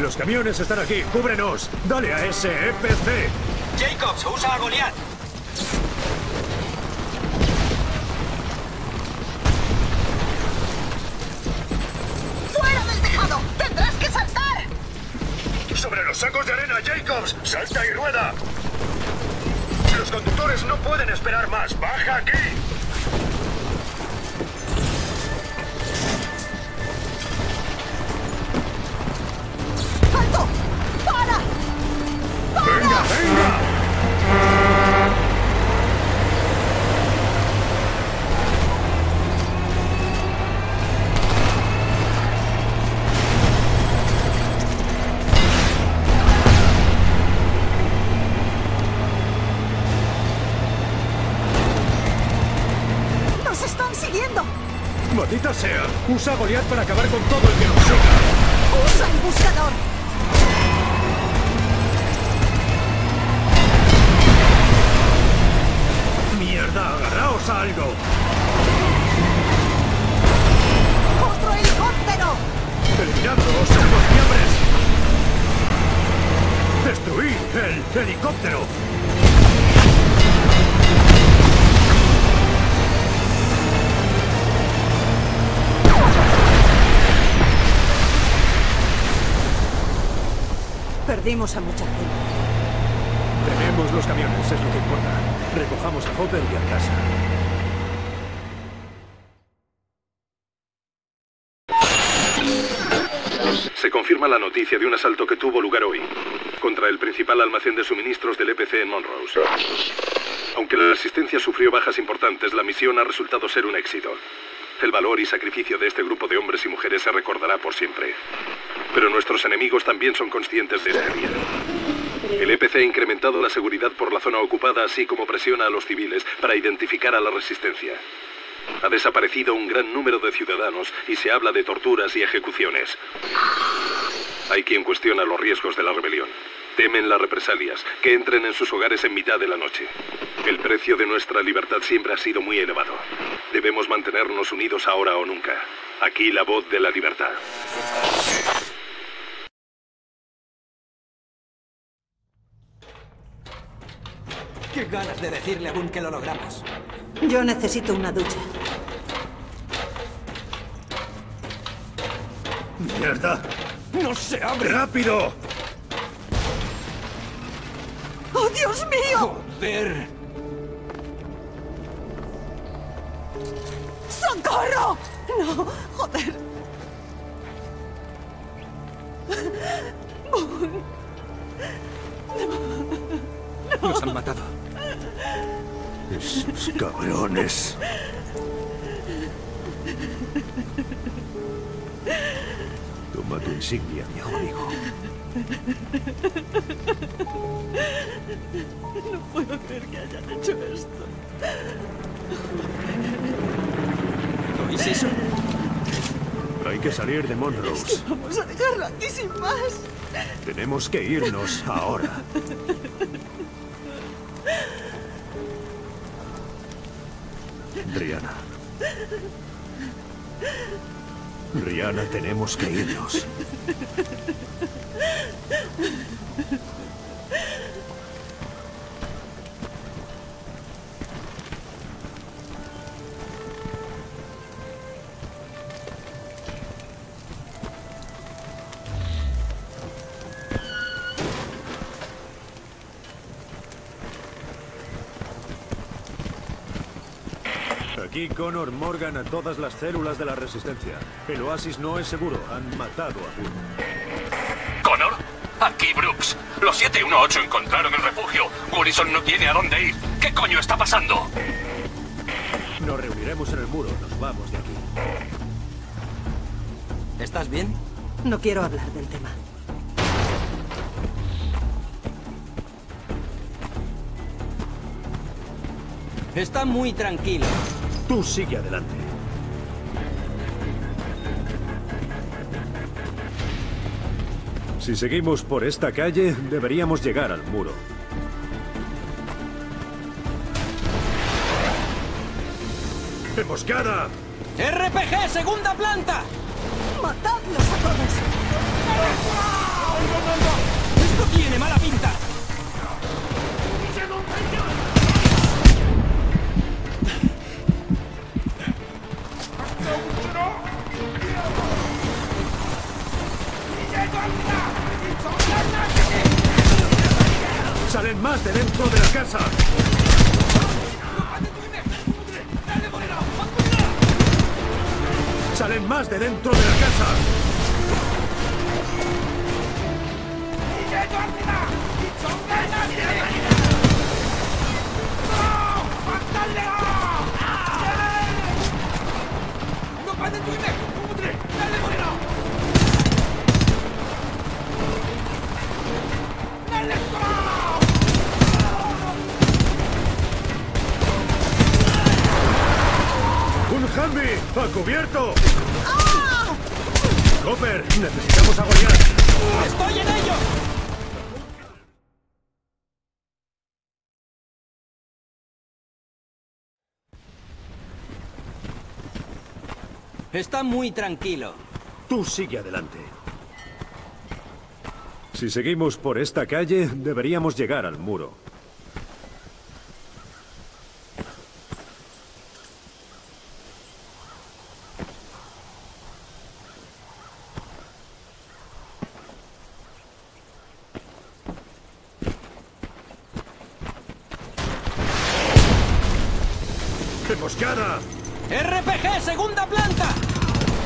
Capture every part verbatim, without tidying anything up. Los camiones están aquí. ¡Cúbrenos! ¡Dale a ese E P C! ¡Jacobs, usa a Goliath! ¡Fuera del tejado! ¡Tendrás que saltar! ¡Sobre los sacos de arena, Jacobs! ¡Salta y rueda! ¡Los conductores no pueden esperar más! ¡Baja aquí! ¡Maldita sea! ¡Usa Goliath para acabar con todo el que nos choca! ¡Usa el buscador! ¡Mierda! ¡Agarraos a algo! ¡Otro helicóptero! ¡Eliminadlos, somos fiambres! ¡Destruid el helicóptero! Perdimos a mucha gente. Tenemos los camiones, es lo que importa. Recojamos a Hopper y a casa. Se confirma la noticia de un asalto que tuvo lugar hoy contra el principal almacén de suministros del E P C en Montrose. Aunque la resistencia sufrió bajas importantes, la misión ha resultado ser un éxito. El valor y sacrificio de este grupo de hombres y mujeres se recordará por siempre. Pero nuestros enemigos también son conscientes de este miedo. El E P C ha incrementado la seguridad por la zona ocupada, así como presiona a los civiles para identificar a la resistencia. Ha desaparecido un gran número de ciudadanos y se habla de torturas y ejecuciones. Hay quien cuestiona los riesgos de la rebelión. Temen las represalias, que entren en sus hogares en mitad de la noche. El precio de nuestra libertad siempre ha sido muy elevado. Debemos mantenernos unidos ahora o nunca. Aquí la voz de la libertad. ¡Qué ganas de decirle a Boone que lo logramos! Yo necesito una ducha. ¡Mierda! ¡No se abre! ¡Rápido! ¡Oh, Dios mío! ¡Joder! ¡Socorro! No, joder. Boone. No. Nos han matado. Esos cabrones. Toma tu insignia, viejo amigo. No puedo creer que hayan hecho esto. ¿Oís eso? Hay que salir de Montrose. Es que vamos a dejarlo aquí sin más. Tenemos que irnos ahora. Rianna. Rianna, tenemos que irnos. Aquí Connor Morgan a todas las células de la Resistencia. El oasis no es seguro. Han matado a Boone. ¿Connor? Aquí Brooks. Los siete uno ocho encontraron el refugio. Morrison no tiene a dónde ir. ¿Qué coño está pasando? Nos reuniremos en el muro. Nos vamos de aquí. ¿Estás bien? No quiero hablar del tema. Está muy tranquilo. Tú sigue adelante. Si seguimos por esta calle, deberíamos llegar al muro. ¡Emboscada! ¡R P G, segunda planta! ¡Matadlos a todos! ¡Salen más de dentro de la casa! ¡Salen más de dentro de la casa! ¡Un Humvee! ¡A cubierto! ¡Ah! ¡Hopper! ¡Necesitamos a Goliath! ¡Estoy en ello! Está muy tranquilo. Tú sigue adelante. Si seguimos por esta calle, deberíamos llegar al muro. ¡Emboscada! ¡R P G, segunda planta!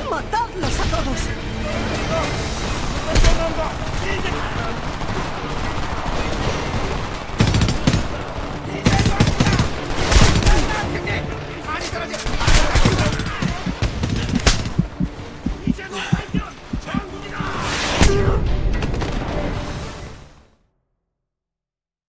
¡Matadlos a todos!